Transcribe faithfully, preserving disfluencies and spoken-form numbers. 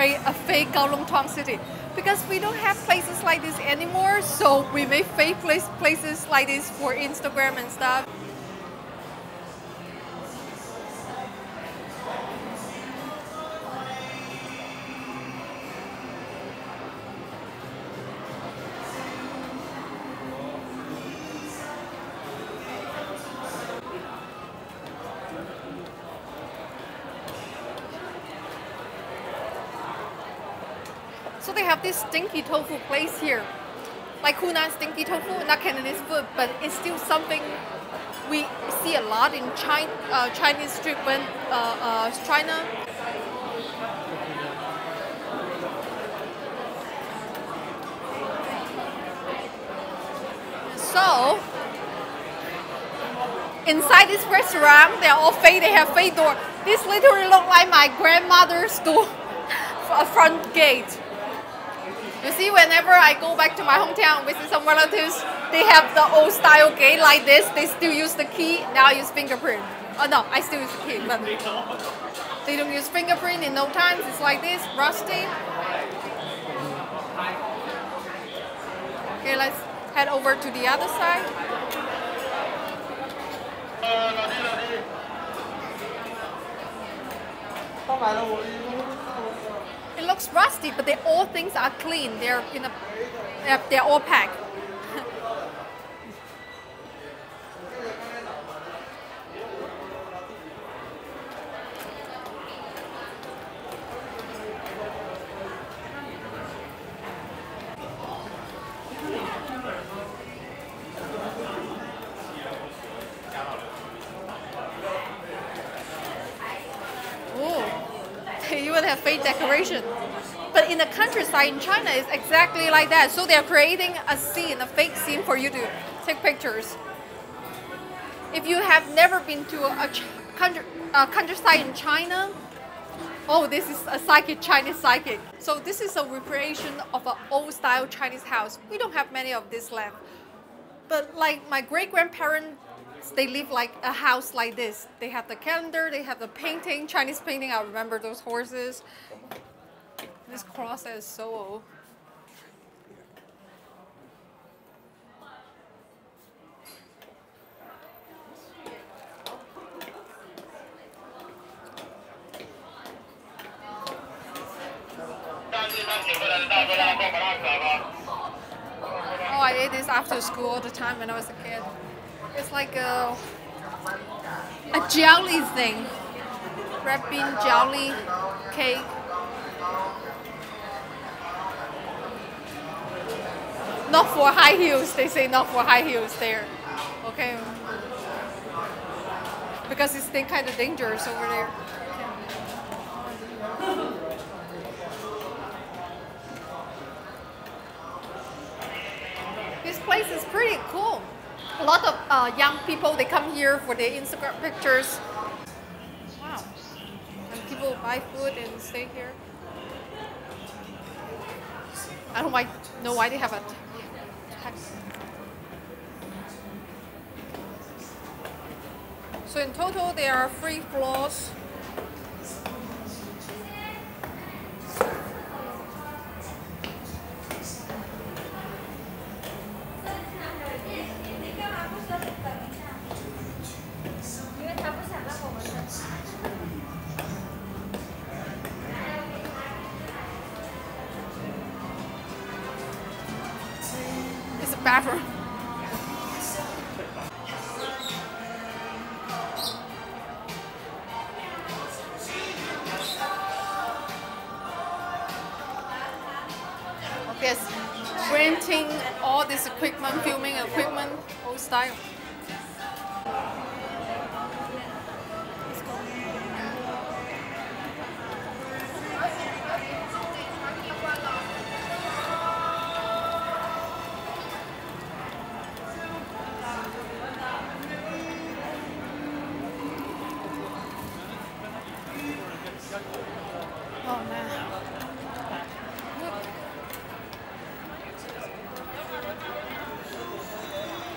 create a fake Kowloon Walled City. Because we don't have places like this anymore, so we make fake place, places like this for Instagram and stuff. So they have this stinky tofu place here, like Hunan stinky tofu, not Cantonese food, but it's still something we see a lot in China, uh, Chinese street when uh, uh, China. So inside this restaurant, they're all fake. They have fake door. This literally looks like my grandmother's door, a front gate. You see, whenever I go back to my hometown, visit some relatives, they have the old style gate like this. They still use the key. Now I use fingerprint. Oh no, I still use the key, but they don't use fingerprint in no time. It's like this, rusty. Okay, let's head over to the other side. It looks rusty, but they, all things are clean. They're in a, they're, they're all packed. You would have fake decoration, but in the countryside in China, it's exactly like that. So they're creating a scene, a fake scene for you to take pictures. If you have never been to a, ch country, a countryside in China, oh, this is a psychic Chinese psychic. So this is a recreation of an old-style Chinese house. We don't have many of this left, but like my great-grandparents, they live like a house like this. They have the calendar, they have the painting, Chinese painting. I remember those horses. This cross is so old. Oh, I ate this after school all the time when I was a kid. It's like a, a jelly thing, red bean jelly cake. Not for high heels, they say not for high heels there, okay? Because it's kind of dangerous over there. This place is pretty cool. A lot of uh, young people, they come here for their Instagram pictures. Wow. And people buy food and stay here. I don't know why they have a tax. So in total, there are three floors. Bathroom. Yes, renting all this equipment, filming equipment, old style.